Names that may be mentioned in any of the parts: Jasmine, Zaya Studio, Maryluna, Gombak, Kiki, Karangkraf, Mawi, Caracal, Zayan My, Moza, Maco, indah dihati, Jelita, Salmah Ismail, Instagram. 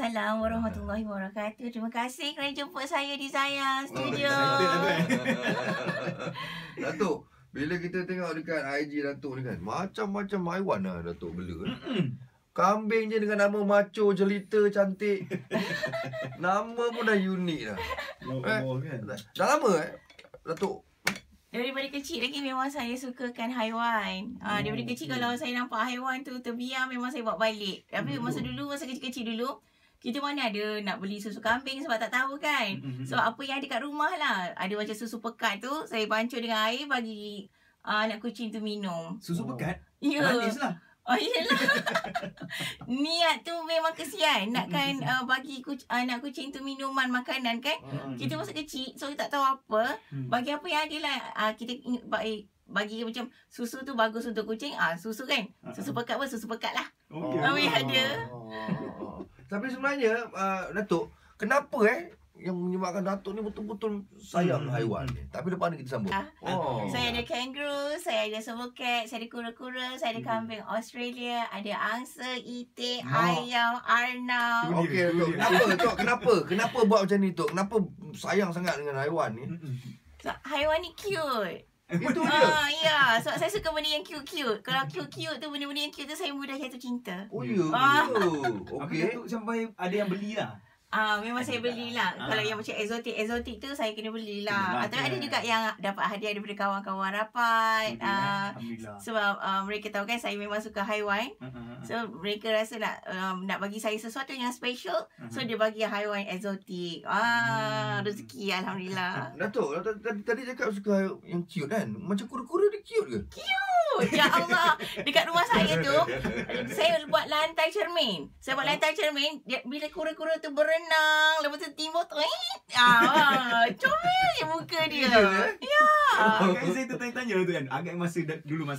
Waalaikumsalam warahmatullahi wabarakatuh. Terima kasih kerana jumpa saya di Zaya Studio. Datuk, bila kita tengok dekat IG Datuk ni kan, macam-macam haiwan lah Datuk bela. Kambing je dengan nama Maco, Jelita, cantik. Nama pun dah unik dah. Dah lama Datuk? Daripada kecil lagi memang saya sukakan haiwan. Daripada kecil kalau saya nampak haiwan tu terbiar, memang saya buat balik. Tapi masa kecil-kecil dulu, kita mana ada nak beli susu kambing sebab tak tahu kan. So apa yang ada kat rumah lah. Ada macam susu pekat tu, saya bancuh dengan air bagi anak kucing tu minum. Susu pekat? Ya. Manis lah. Oh, yelah. Niat tu memang kesian. Nakkan bagi anak kucing tu minuman, makanan kan. Kita masa kecil, so kita tak tahu apa. Bagi apa yang ada lah. Kita bagi macam susu tu bagus untuk kucing. Susu kan. Susu pekat pun susu pekat lah. Okay. Yang ada. Tapi sebenarnya, Datuk, kenapa yang menyebabkan Datuk ni betul-betul sayang haiwan ni? Tapi depan ni kita sambut. Saya ada kangaroo, saya ada silver cat, saya ada kura-kura, saya ada kambing Australia, ada angsa, itik, ayam, arnau. Okey, Tok. Kenapa, Tok? Kenapa buat macam ni, Tok? Kenapa sayang sangat dengan haiwan ni? So, haiwan ni cute. Itu dia. Ya, sebab saya suka benda yang cute-cute. Kalau cute-cute tu, benda-benda yang cute tu, saya mudah jatuh cinta. Oh, ya. Okey. Datuk sampai ada yang beli lah. Memang saya belilah. Kalau yang macam exotic tu saya kena belilah. Atau ada juga yang dapat hadiah daripada kawan-kawan rapat. Sebab mereka tahu kan saya memang suka haiwan. So mereka rasa nak bagi saya sesuatu yang special. So dia bagi haiwan exotic. Rezeki alhamdulillah. Datuk tadi cakap suka yang cute kan. Macam kura-kura dia cute ke? Cute. Ya Allah. Dekat rumah saya tu saya buat lantai cermin. Bila kura-kura tu berenang, lepas tu timbul comel je muka dia. Ya. Agak saya tertanya-tanya tu kan. Agak masa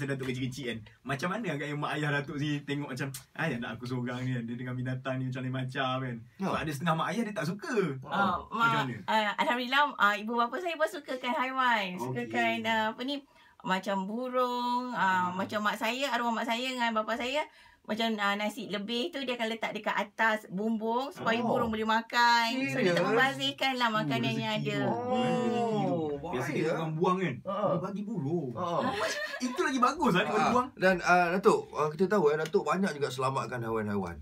Datuk kecil-kecil kan, macam mana agak yang mak ayah Datuk ni tengok macam, ayah nak aku seorang ni, dia dengan binatang ni macam-macam kan. Sebab ada setengah mak ayah dia tak suka. Macam mana? Alhamdulillah ibu bapa saya pun sukakan haiwan. Sukakan apa ni, macam burung. Macam mak saya, arwah mak saya dengan bapa saya, macam nasi lebih tu dia akan letak dekat atas bumbung supaya burung boleh makan. So dia tak membazirkan lah makanan yang ada. Biasa dia orang buang kan, bagi burung. Itu lagi bagus lah daripada buang. Dan Datuk, kita tahu Datuk banyak juga selamatkan haiwan-haiwan.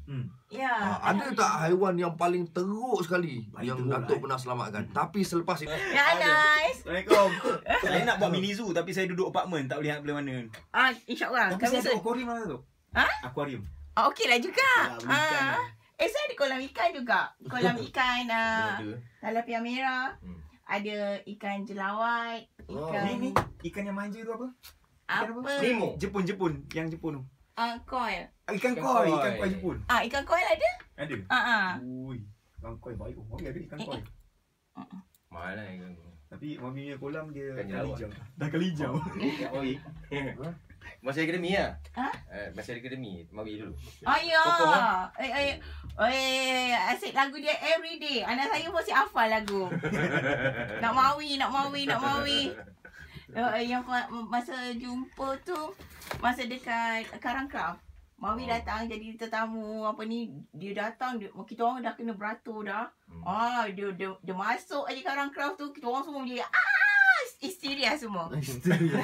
Ada tak haiwan yang paling teruk sekali yang Datuk pernah selamatkan? Tapi selepas ini Assalamualaikum. Saya nak buat mini zoo tapi saya duduk apartment, tak boleh nak pergi mana. InsyaAllah. Tapi saya ada akuarium lah tu. Akuarium. Okeylah juga. Saya ada kolam ikan juga. Kolam ikan talapia merah. Ada ikan jelawat, ikan yang manja tu apa? Nemo. Jepun. Yang Jepun tu. Koi. Ikan koi Jepun. Ikan koi ada? Ada. Ui, ikan koi baik. Mami ada ikan koi. Mana ikan koi? Tapi mami punya kolam dia dah kali hijau. Oi. Masih akademi lah. Masih akademi. Mari dulu. Ya. Asyik lagu dia everyday. Anak saya mesti hafal lagu. Nak mawi. Yang masa jumpa tu, masa dekat Karangkraf, Mawi datang jadi tetamu. Dia datang, kita orang dah kena beratur dah. Dia masuk aja Karangkraf tu, kita orang semua jadi histeria semua. Histeria.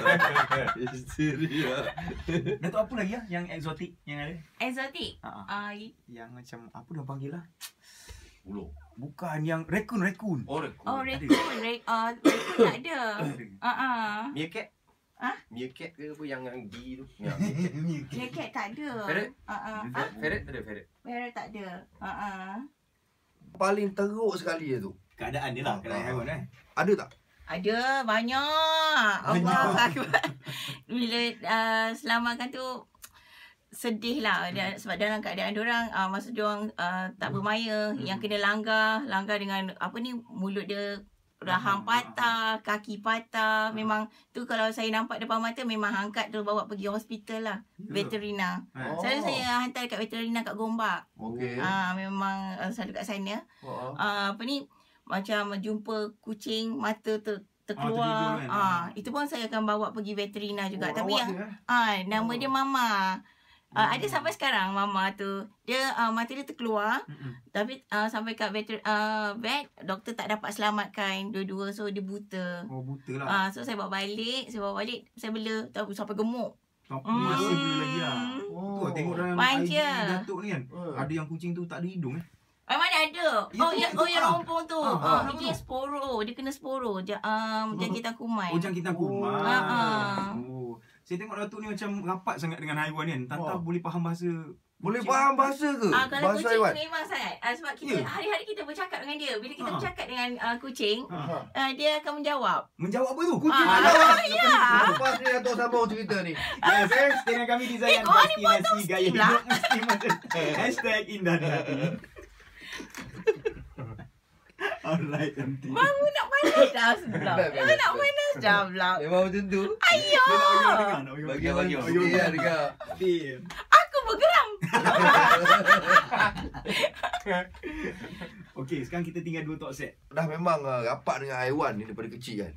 Datuk, apa lagi yang eksotik yang ada? Eksotik? Yang macam apa dia panggil lah? Ulo. Bukan, yang rekun. Oh, rekun. Rekun tak ada. Meerkat? Meerkat ke apa yang gigi tu? Meerkat tak ada. Ferret? Ferret tak ada. Ferret tak ada. Paling teruk sekali dia tu. Keadaan dia lah. Keadaan haiwan kan. Ada tak? Ada banyak. Allah Akbar. Bila selamatkan tu sedih lah sebab dalam keadaan diorang masa diorang tak bermaya, yang kena langgar dengan mulut dia rahang patah, kaki patah. Memang tu kalau saya nampak depan mata, memang angkat tu bawa pergi hospital lah. Veterina. Selalu saya hantar dekat veterina kat Gombak. Memang selalu kat sana. Macam jumpa kucing mata terkeluar, itu pun saya akan bawa pergi veterina juga. Tapi yang nama dia Mama. Ada sampai sekarang mama tu dia mata dia terkeluar. Tapi sampai kat vet doktor tak dapat selamatkan dua-dua, so dia buta. Oh, buta lah. So saya bawa balik, saya bela sampai gemuk. Masih bela lagi lah. Oh, tengok dalam IG Datuk ni kan. Ada yang kucing tu tak ada hidung eh. Mana ada? Yang rompong tu. Dia sporo, dia kena sporo. Jangkitan kuman. Oh, jangkitan kuman. Saya tengok Datuk ni macam rapat sangat dengan haiwan kan. Tantang boleh faham bahasa. Boleh faham bahasa ke? Kalau bahasa kucing haiwan memang sangat. Sebab kita hari-hari kita bercakap dengan dia. Bila kita bercakap dengan kucing, dia akan menjawab. Menjawab apa tu? Kucing menjawab. Lepas ni Datuk sambung cerita ni. Yes, dengan kami di Zaya Pasti Nasi Gaya Hidup Mesti Mata. #IndahDiHati. Alright, nanti. Bangun nak panas dah sebelah. Nak panas dah belak. Memang macam tu. Ayuh. Bagi-bagi. Ya, dengar. Aku bergeram. Okey, sekarang kita tinggal dua talk set. Dah memang rapat dengan haiwan ni daripada kecil kan.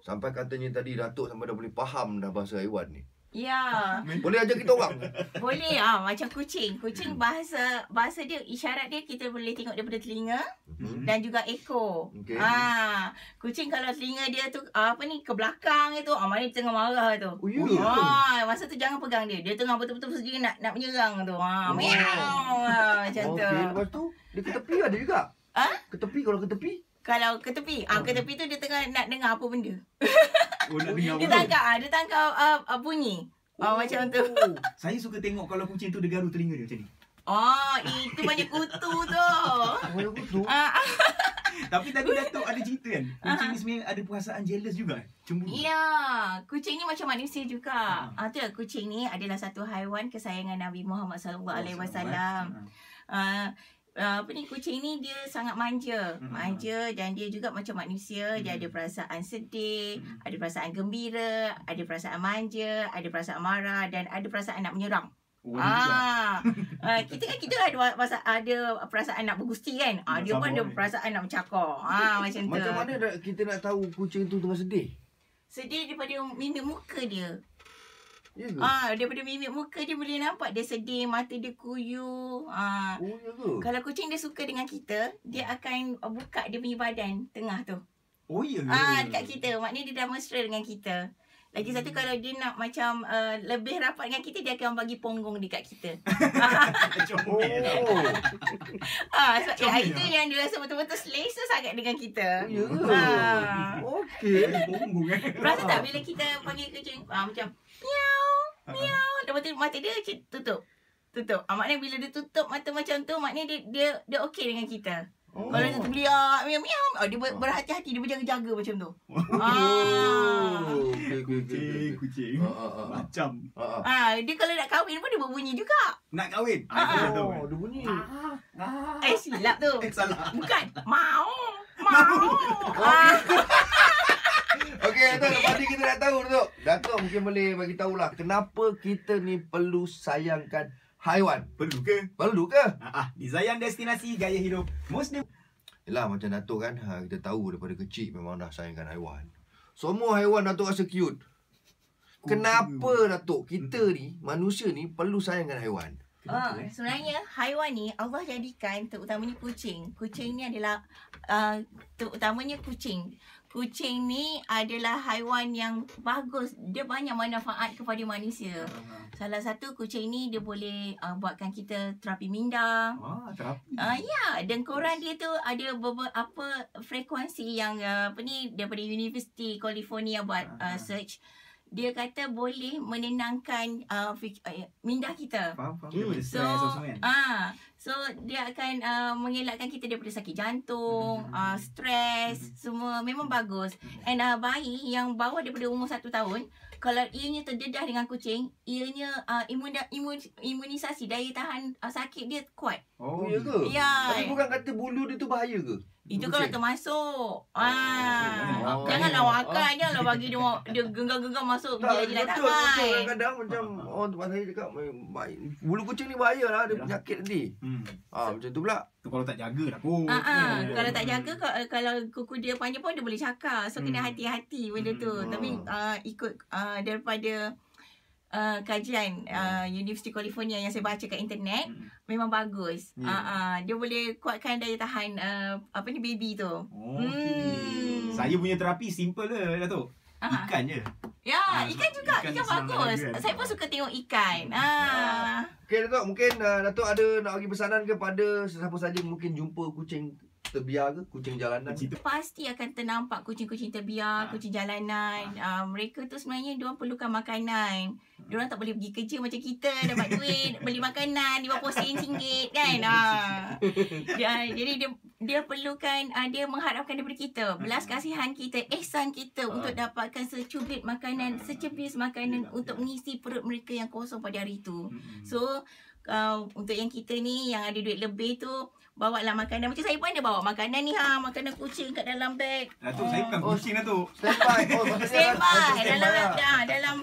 Sampai katanya tadi Datuk sampai dah boleh faham dah bahasa haiwan ni. Ya. Boleh ajar kita orang? Boleh macam kucing. Kucing bahasa dia, isyarat dia kita boleh tengok daripada telinga dan juga ekor. Kucing kalau telinga dia tu apa ni ke belakang itu, maknanya tengah marah tu. Masa tu jangan pegang dia. Dia tengah betul-betul sendiri nak menyerang tu. Macam tu. Lepas tu dia ke tepi ada juga. Ke tepi kalau ke tepi? Kalau ke tepi, ke tepi tu dia tengah nak dengar apa benda. Dia tangkap, bunyi. Macam tu. Saya suka tengok kalau kucing tu dia garu telinga dia macam ni. Itu banyak kutu tu. Banyak kutu? Tapi tadi Datuk ada cerita kan, kucing ni sebenarnya ada perasaan jealous juga. Cemburu. Ya, kucing ni macam manusia juga. Tu lah, kucing ni adalah satu haiwan kesayangan Nabi Muhammad SAW. Kucing ni dia sangat manja dan dia juga macam manusia. Dia ada perasaan sedih, ada perasaan gembira, ada perasaan manja, ada perasaan marah dan ada perasaan nak menyerang. Kita ada perasaan nak bergusti kan. Dia pun ada perasaan nak mencakar. Macam tu. Macam mana kita nak tahu kucing tu tengah sedih? Sedih daripada mimik muka dia. Daripada mimik muka dia boleh nampak dia sedih, mata dia kuyu. Kalau kucing dia suka dengan kita, dia akan buka dia punya badan tengah tu. Dekat kita, maknanya dia dah mesra dengan kita. Lagi satu, kalau dia nak macam lebih rapat dengan kita, dia akan bagi punggung dekat kita. So, itu yang dia rasa betul-betul selesa sangat dengan kita. Okey, punggung kan. Rasa tak bila kita panggil kucing macam miau, miau. Lepas tu mata dia tutup. Maknanya bila dia tutup mata macam tu, maknanya dia okey dengan kita. Kalau dia terbeliak, miau, miau. Dia berhati-hati, dia berjaga-jaga macam tu. Kucing. Macam. Dia kalau nak kahwin pun dia berbunyi juga. Nak kahwin? Dia bunyi. Silap tu. Salah. Bukan. Mau. Mau. Okey, Datuk, lepas ni kita nak tahu, Datuk. Datuk mungkin boleh bagi tahulah kenapa kita ni perlu sayangkan haiwan. Perlu ke? Perlu ke? Di Zayan Destinasi Gaya Hidup Muslim. Yelah, macam Datuk kan, kita tahu daripada kecil memang dah sayangkan haiwan. Semua haiwan Datuk rasa cute. Kenapa Datuk, kita ni, manusia ni perlu sayangkan haiwan? Sebenarnya haiwan ni Allah jadikan, terutamanya kucing. Kucing ni adalah terutamanya kucing. Kucing ni adalah haiwan yang bagus. Dia banyak manfaat kepada manusia. Salah satu, kucing ni dia boleh buatkan kita terapi mindang. Terapi. Dengkuran dia tu ada beberapa frekuensi yang daripada University California buat search. Dia kata boleh menenangkan minda kita. Faham. So dia akan mengelakkan kita daripada sakit jantung, stres, semua memang bagus. And bayi yang bawah daripada umur 1 tahun, kalau ianya terdedah dengan kucing, ianya imunisasi, daya tahan sakit dia kuat. Oh, iya ke? Ya. Tapi bukan kata bulu dia tu bahaya ke? Itu kalau termasuk. Janganlah makan, janganlah bagi dia genggam-genggam masuk bila-bila tak makan. Betul, kadang-kadang macam tempat saya cakap, bulu kucing ni bahaya lah, dia penyakit nanti. Macam tu pula. Kalau tak jaga lah kot. Kalau tak jaga, kalau kuku dia panjang pun dia boleh cakar. So, kena hati-hati benda tu. Tapi ikut daripada kajian University California yang saya baca kat internet, memang bagus. Dia boleh kuatkan daya tahan apa ni baby tu. Saya punya terapi simple lah Datuk. Ikan je. Ya, ikan juga. Ikan bagus. Saya pun suka tengok ikan. Okey Datuk, mungkin Datuk ada nak bagi pesanan kepada sesiapa saja mungkin jumpa kucing terbiar ke, kucing jalanan? Pasti akan ternampak kucing-kucing terbiar, kucing jalanan. Mereka tu sebenarnya diorang perlukan makanan. Diorang tak boleh pergi kerja macam kita, dapat duit, beli makanan, 50 sen, RM1 kan. Jadi dia perlukan, dia mengharapkan daripada kita. Belas kasihan kita, ihsan kita untuk dapatkan secubit makanan, secebis makanan untuk mengisi perut mereka yang kosong pada hari itu. So, untuk yang kita ni yang ada duit lebih tu, bawalah makanan. Macam saya pun ada bawa makanan ni, makanan kucing kat dalam beg. Datuk, saya bukan kucing Datuk. Standby. Standby. Dalam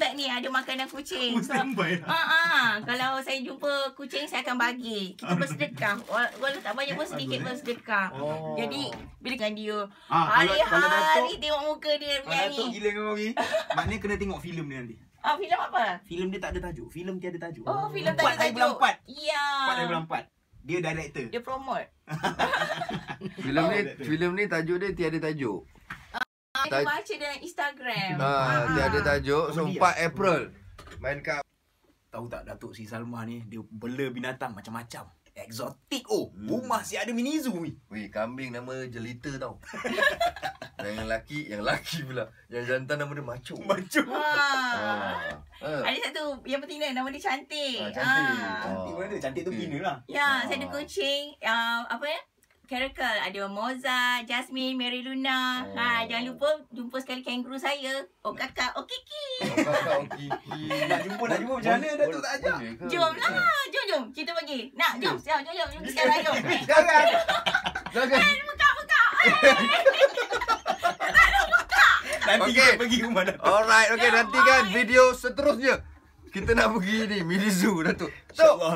beg ni ada makanan kucing. Standby. Kalau saya jumpa kucing, saya akan bagi. Kita bersedekah. Walau tak banyak pun, sedikit bersedekah. Jadi, bila kan dia hari-hari tengok muka dia menyanyi. Datuk gila dengan Mami. Maknanya kena tengok filem dia nanti. Filem apa? Filem dia tak ada tajuk. Filem tiada tajuk. Oh, filem tak ada tajuk. 4x4. Ya. 4x4. Dia director. Dia promote. Filem ni tajuk dia tiada tajuk. Dia baca dalam Instagram. Tiada tajuk. So 4 April. Main kat. Tahu tak Datuk Si Salma ni, dia bela binatang macam-macam. Eksotik. Rumah si ada minizu ni. Weh, kambing nama Jelita tau. Yang lelaki pula. Yang jantan nama dia Maco. Maco. Ada satu yang betina, nama dia Cantik. Cantik mana dia? Cantik tu betina lah. Ya, saya ada kucing apa ya? Caracal, ada Moza, Jasmine, Maryluna. Jangan lupa jumpa sekali kangaroo saya. Oh Kiki. Nak jumpa macam mana Datuk tak ajak? Jom kita pergi. Jom sekarang jom. Jangan. Buka. Nanti kita pergi rumah Datuk. Alright, nantikan video seterusnya. Kita nak pergi ni mini zoo Datuk. Insya-Allah.